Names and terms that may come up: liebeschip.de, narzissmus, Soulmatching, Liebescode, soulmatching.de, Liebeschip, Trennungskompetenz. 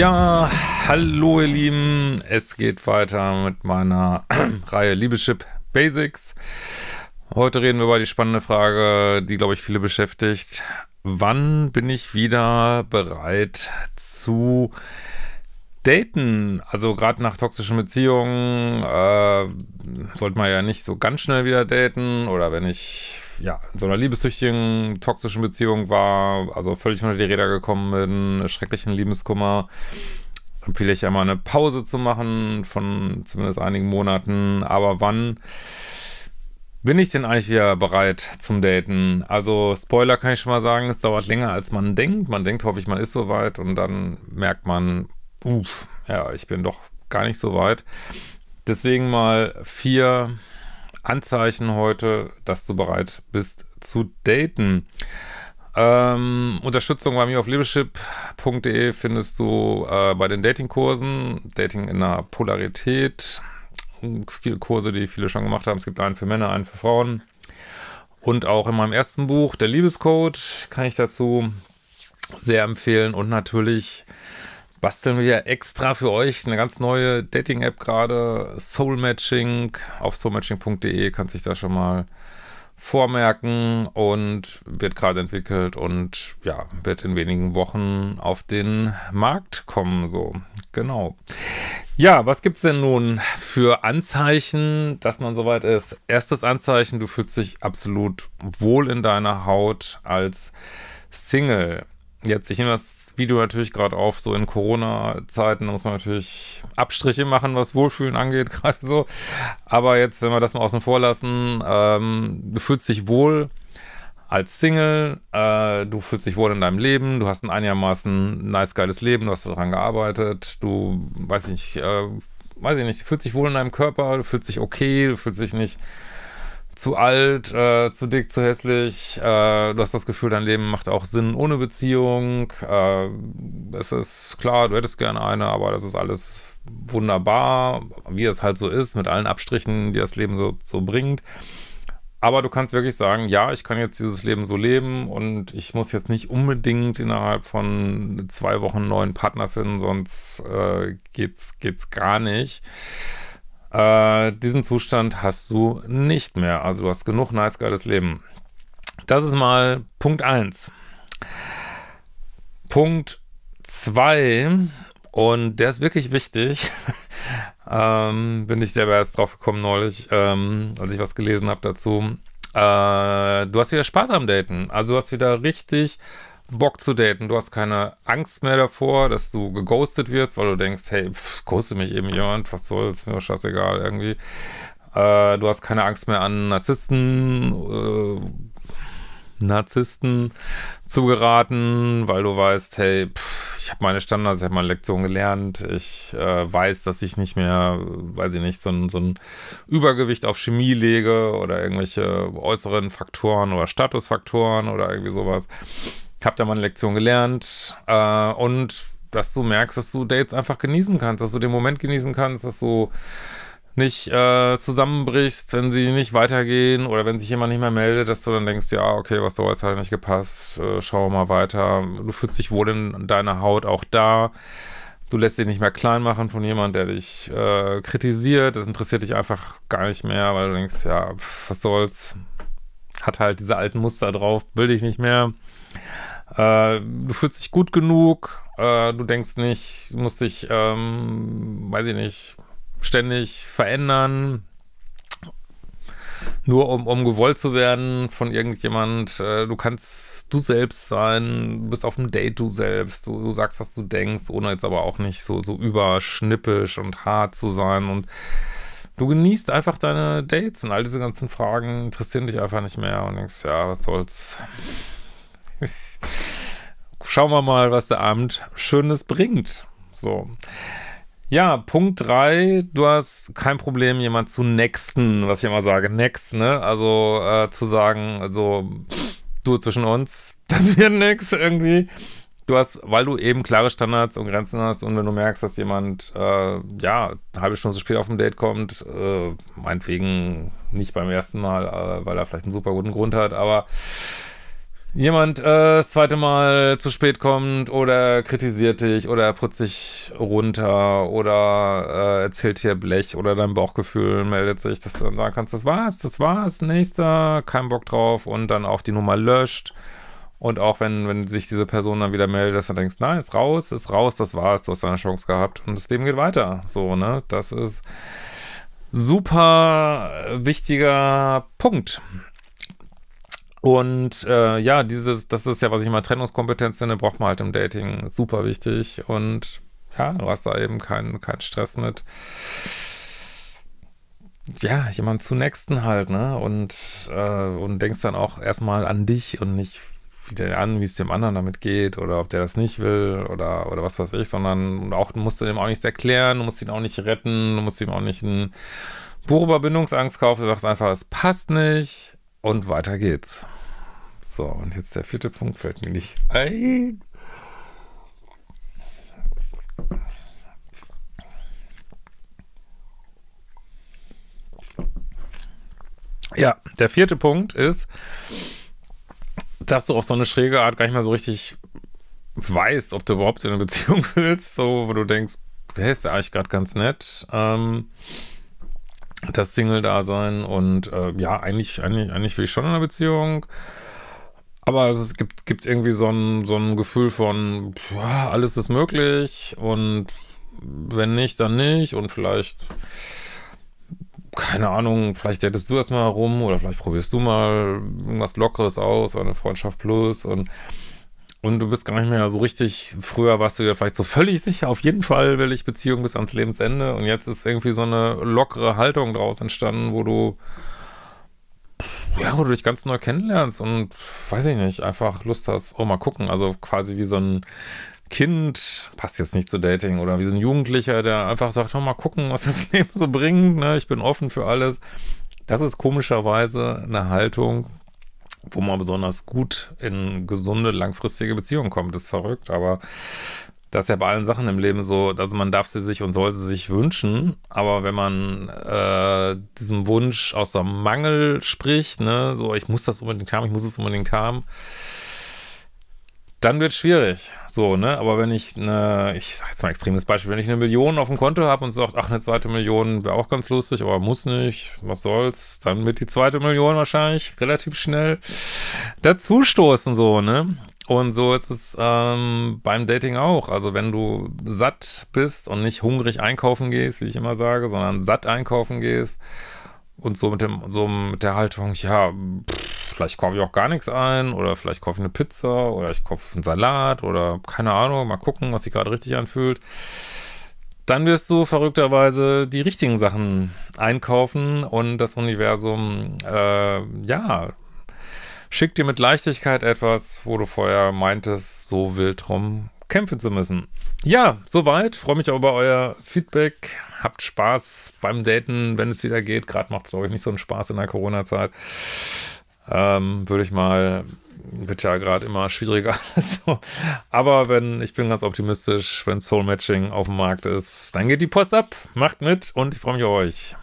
Ja, hallo ihr Lieben, es geht weiter mit meiner Reihe Liebeschip Basics. Heute reden wir über die spannende Frage, die, glaube ich, viele beschäftigt. Wann bin ich wieder bereit zu daten? Also gerade nach toxischen Beziehungen sollte man ja nicht so ganz schnell wieder daten. Oder wenn ich ja in so einer liebessüchtigen, toxischen Beziehung war, also völlig unter die Räder gekommen bin, schrecklichen Liebeskummer, empfehle ich ja mal eine Pause zu machen von zumindest einigen Monaten. Aber wann bin ich denn eigentlich wieder bereit zum Daten? Also Spoiler kann ich schon mal sagen, es dauert länger als man denkt. Man denkt häufig, man ist so weit und dann merkt man, uff, ja, ich bin doch gar nicht so weit. Deswegen mal 4 Anzeichen heute, dass du bereit bist zu daten. Unterstützung bei mir auf liebeschip.de findest du bei den Datingkursen. Dating in der Polarität. Viele Kurse, die viele schon gemacht haben. Es gibt einen für Männer, einen für Frauen. Und auch in meinem ersten Buch, der Liebescode, kann ich dazu sehr empfehlen. Und natürlich basteln wir ja extra für euch eine ganz neue Dating-App gerade, Soulmatching. Auf soulmatching.de kannst du dich da schon mal vormerken und wird gerade entwickelt und ja, wird in wenigen Wochen auf den Markt kommen. So, genau. Ja, was gibt's denn nun für Anzeichen, dass man soweit ist? Erstes Anzeichen, du fühlst dich absolut wohl in deiner Haut als Single. Jetzt, ich nehme das Video natürlich gerade auf, so in Corona-Zeiten muss man natürlich Abstriche machen, was Wohlfühlen angeht, gerade so. Aber jetzt, wenn wir das mal außen vor lassen, du fühlst dich wohl als Single, du fühlst dich wohl in deinem Leben, du hast ein einigermaßen nice, geiles Leben, du hast daran gearbeitet, du, weiß ich nicht, du fühlst dich wohl in deinem Körper, du fühlst dich okay, du fühlst dich nicht zu alt, zu dick, zu hässlich, du hast das Gefühl, dein Leben macht auch Sinn ohne Beziehung, es ist klar, du hättest gerne eine, aber das ist alles wunderbar, wie es halt so ist, mit allen Abstrichen, die das Leben so bringt, aber du kannst wirklich sagen, ja, ich kann jetzt dieses Leben so leben und ich muss jetzt nicht unbedingt innerhalb von 2 Wochen einen neuen Partner finden, sonst geht's gar nicht. Diesen Zustand hast du nicht mehr. Also du hast genug nice, geiles Leben. Das ist mal Punkt 1. Punkt 2, und der ist wirklich wichtig, bin ich selber erst drauf gekommen neulich, als ich was gelesen habe dazu. Du hast wieder Spaß am Daten. Also du hast wieder richtig Bock zu daten. Du hast keine Angst mehr davor, dass du geghostet wirst, weil du denkst, hey, ghostet mich eben jemand, was soll's, mir scheißegal irgendwie. Du hast keine Angst mehr an Narzissten zu geraten, weil du weißt, hey, ich habe meine Standards, ich habe meine Lektion gelernt, ich weiß, dass ich nicht mehr, weiß ich nicht, so ein Übergewicht auf Chemie lege oder irgendwelche äußeren Faktoren oder Statusfaktoren oder irgendwie sowas. Ich habe da meine Lektion gelernt und dass du merkst, dass du Dates einfach genießen kannst, dass du den Moment genießen kannst, dass du nicht zusammenbrichst, wenn sie nicht weitergehen oder wenn sich jemand nicht mehr meldet, dass du dann denkst, ja, okay, was soll's, hat nicht gepasst, schau mal weiter. Du fühlst dich wohl in deiner Haut auch da. Du lässt dich nicht mehr klein machen von jemandem, der dich kritisiert. Das interessiert dich einfach gar nicht mehr, weil du denkst, ja, was soll's, hat halt diese alten Muster drauf, will dich nicht mehr. Du fühlst dich gut genug, du denkst nicht, du musst dich, weiß ich nicht, ständig verändern, nur um gewollt zu werden von irgendjemand. Du kannst du selbst sein, du bist auf dem Date du selbst, du sagst, was du denkst, ohne jetzt aber auch nicht so überschnippisch und hart zu sein und du genießt einfach deine Dates und all diese ganzen Fragen interessieren dich einfach nicht mehr und denkst, ja, was soll's. Schauen wir mal, was der Abend Schönes bringt. So. Ja, Punkt 3, du hast kein Problem, jemand zu nexten, was ich immer sage, next, ne? Also zu sagen, also du zwischen uns, das wird nix irgendwie. Du hast, weil du eben klare Standards und Grenzen hast und wenn du merkst, dass jemand, ja, eine halbe Stunde zu spät auf dem Date kommt, meinetwegen nicht beim ersten Mal, weil er vielleicht einen super guten Grund hat, aber jemand das zweite Mal zu spät kommt oder kritisiert dich oder putzt dich runter oder erzählt dir Blech oder dein Bauchgefühl meldet sich, dass du dann sagen kannst, das war's, nächster, kein Bock drauf, und dann auch die Nummer löscht. Und auch wenn sich diese Person dann wieder meldet, dass du denkst, nein, ist raus, das war's, du hast deine Chance gehabt und das Leben geht weiter. So, ne? Das ist super wichtiger Punkt. Und ja, das ist ja, was ich immer Trennungskompetenz nenne, braucht man halt im Dating. Super wichtig. Und ja, du hast da eben keinen Stress mit. Ja, jemand zu nächsten halt, ne? Und denkst dann auch erstmal an dich und nicht wie es dem anderen damit geht oder ob der das nicht will oder was weiß ich, sondern auch musst du dem auch nichts erklären, du musst ihn auch nicht retten, du musst ihm auch nicht ein Buch über Bindungsangst kaufen, du sagst einfach, es passt nicht und weiter geht's. So, und jetzt der vierte Punkt fällt mir nicht ein. Ja, der vierte Punkt ist, dass du auf so eine schräge Art gar nicht mal so richtig weißt, ob du überhaupt in eine Beziehung willst, so, wo du denkst, der ist ja eigentlich gerade ganz nett, das Single-Dasein und ja, eigentlich will ich schon in einer Beziehung, aber es gibt irgendwie so ein Gefühl von, boah, alles ist möglich und wenn nicht, dann nicht und vielleicht... Keine Ahnung, vielleicht datest du erstmal rum oder vielleicht probierst du mal irgendwas Lockeres aus, eine Freundschaft plus und du bist gar nicht mehr so richtig, früher warst du ja vielleicht so völlig sicher, auf jeden Fall will ich Beziehung bis ans Lebensende und jetzt ist irgendwie so eine lockere Haltung draus entstanden, wo du dich ganz neu kennenlernst und weiß ich nicht, einfach Lust hast, oh mal gucken, also quasi wie so ein Kind, passt jetzt nicht zu Dating, oder wie so ein Jugendlicher, der einfach sagt, mal gucken, was das Leben so bringt, ne? Ich bin offen für alles. Das ist komischerweise eine Haltung, wo man besonders gut in gesunde, langfristige Beziehungen kommt. Das ist verrückt, aber das ist ja bei allen Sachen im Leben so, also man darf sie sich und soll sie sich wünschen, aber wenn man diesem Wunsch aus so einem Mangel spricht, ne, so ich muss es unbedingt haben, dann wird es schwierig, so, ne, aber wenn ich sag jetzt mal ein extremes Beispiel, wenn ich 1 Million auf dem Konto habe und sage, ach, eine 2. Million wäre auch ganz lustig, aber muss nicht, was soll's, dann wird die 2. Million wahrscheinlich relativ schnell dazustoßen, so, ne, und so ist es beim Dating auch, also wenn du satt bist und nicht hungrig einkaufen gehst, wie ich immer sage, sondern satt einkaufen gehst, und so mit der Haltung, ja, vielleicht kaufe ich auch gar nichts ein oder vielleicht kaufe ich eine Pizza oder ich kaufe einen Salat oder keine Ahnung, mal gucken, was sich gerade richtig anfühlt. Dann wirst du verrückterweise die richtigen Sachen einkaufen und das Universum, ja, schickt dir mit Leichtigkeit etwas, wo du vorher meintest, so wild drum kämpfen zu müssen. Ja, soweit. Freue mich auch über euer Feedback. Habt Spaß beim Daten, wenn es wieder geht. Gerade macht es, glaube ich, nicht so einen Spaß in der Corona-Zeit. Würde ich mal, wird ja gerade immer schwieriger. Aber ich bin ganz optimistisch, wenn Soulmatching auf dem Markt ist, dann geht die Post ab. Macht mit und ich freue mich auf euch.